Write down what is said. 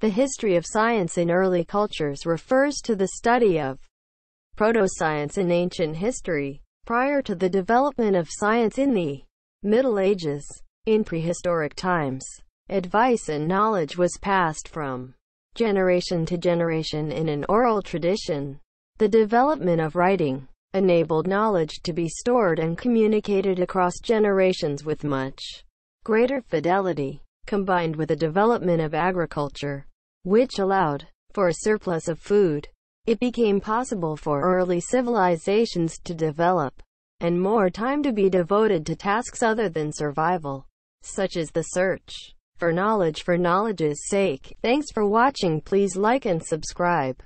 The history of science in early cultures refers to the study of proto-science in ancient history, prior to the development of science in the Middle Ages. In prehistoric times, advice and knowledge was passed from generation to generation in an oral tradition. The development of writing enabled knowledge to be stored and communicated across generations with much greater fidelity, combined with the development of agriculture, which allowed for a surplus of food. It became possible for early civilizations to develop, and more time to be devoted to tasks other than survival, such as the search for knowledge for knowledge's sake. Thanks for watching. Please like and subscribe.